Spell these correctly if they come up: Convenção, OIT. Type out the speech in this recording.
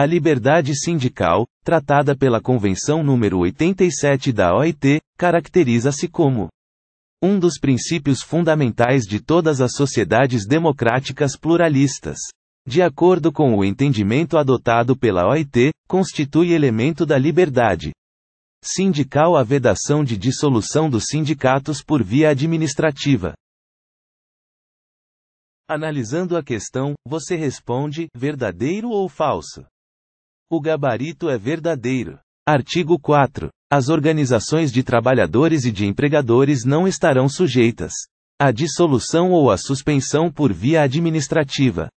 A liberdade sindical, tratada pela Convenção nº 87 da OIT, caracteriza-se como um dos princípios fundamentais de todas as sociedades democráticas pluralistas. De acordo com o entendimento adotado pela OIT, constitui elemento da liberdade sindical a vedação de dissolução dos sindicatos por via administrativa. Analisando a questão, você responde, verdadeiro ou falso? O gabarito é verdadeiro. Artigo 4. As organizações de trabalhadores e de empregadores não estarão sujeitas à dissolução ou à suspensão por via administrativa.